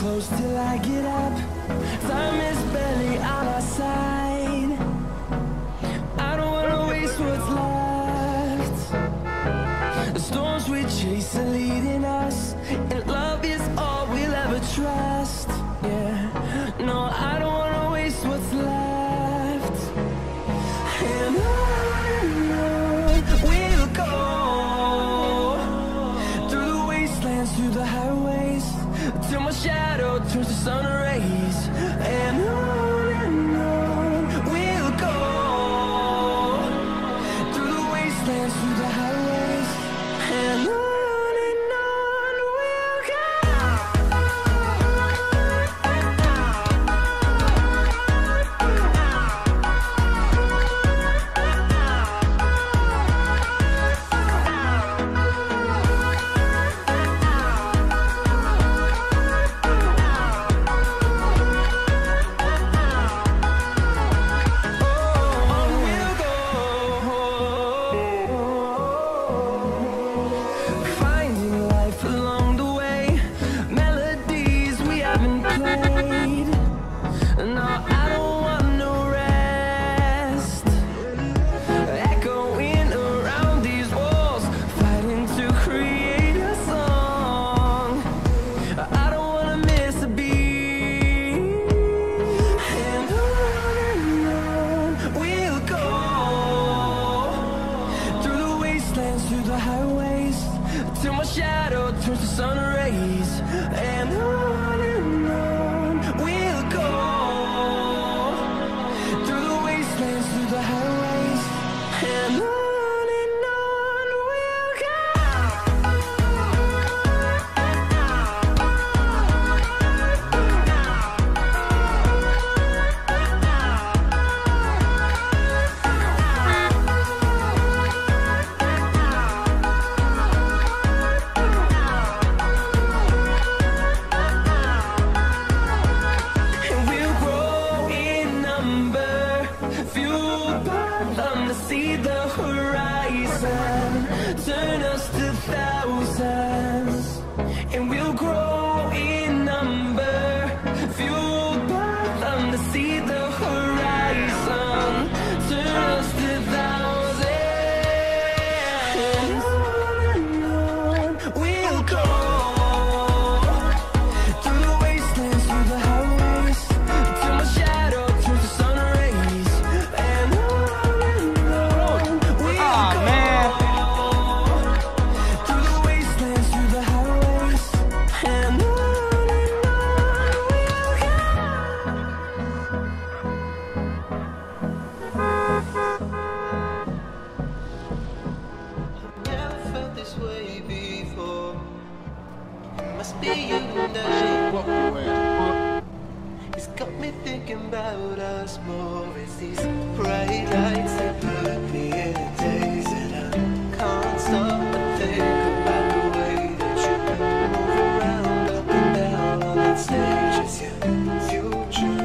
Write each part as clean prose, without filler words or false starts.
close till I get up. Time is barely on our side. I don't wanna waste what's left. The storms we chase are leading us, and love is all we'll ever trust. Yeah, no, I don't wanna waste what's left. And on we'll go, through the wastelands, through the highways, till my shadow turns to sun rays. And on we'll go, through the wastelands, through the highways. And on we'll till my shadow turns to sun rays. And on we'll go, through the wastelands, through the highways. And on we'll go. See the horizon, turn us to thousands, and we'll grow in number, fueled by them to see the horizon, turn us to thousands. And on we'll go, through the wastelands, through the highways, till my shadow turns to sun rays. And it's got me thinking about us more. It's these bright lights that put me in a daze, and I can't stop to think about the way that you move around, up and down on that stage. It's your future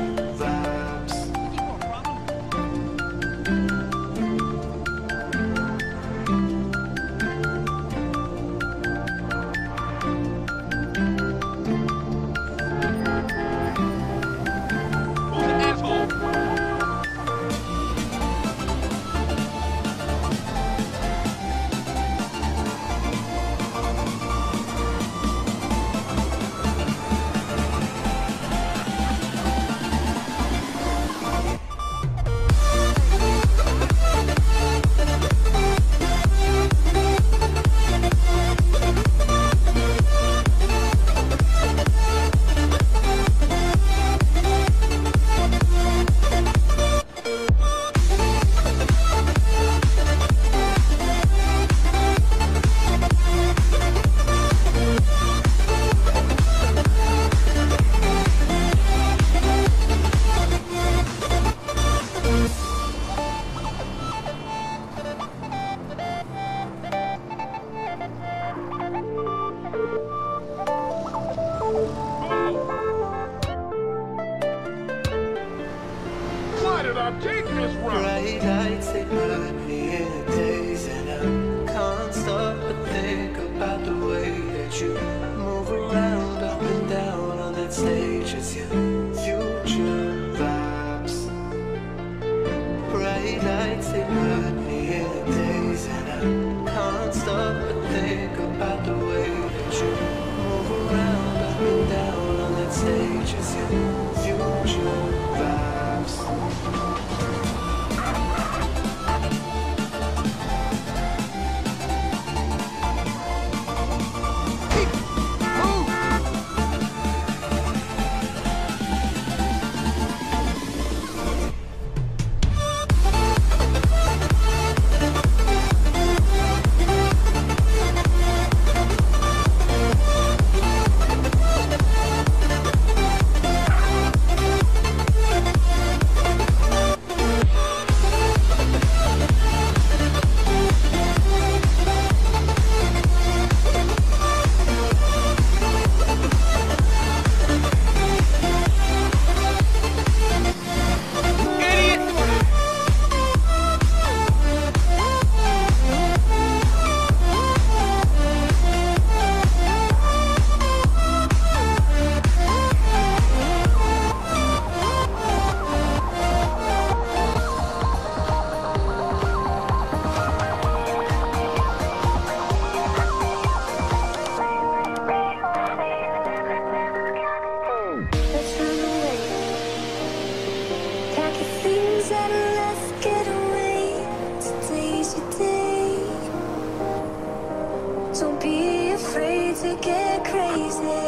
to get crazy.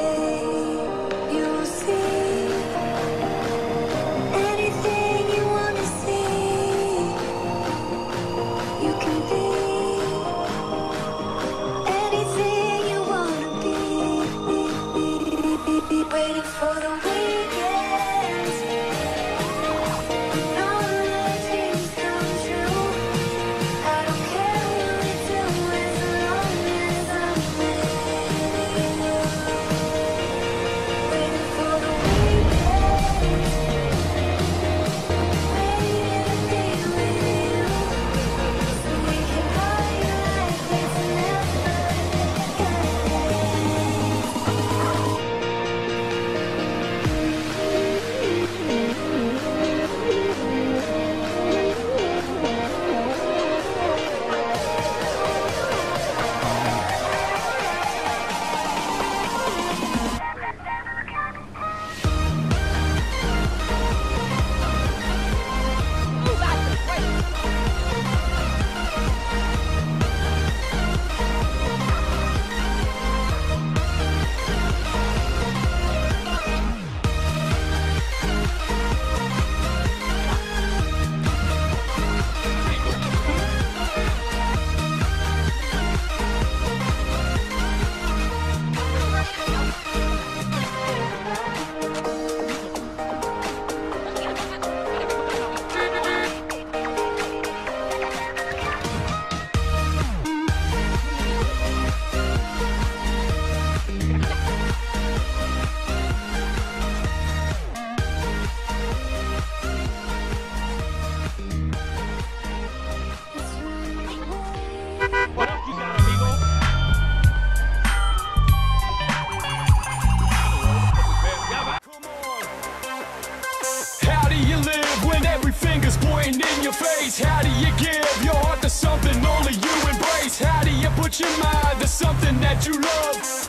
You'll see anything you wanna see. You can be anything you wanna be. Waiting for the weekends. How do you give your heart to something only you embrace? How do you put your mind to something that you love?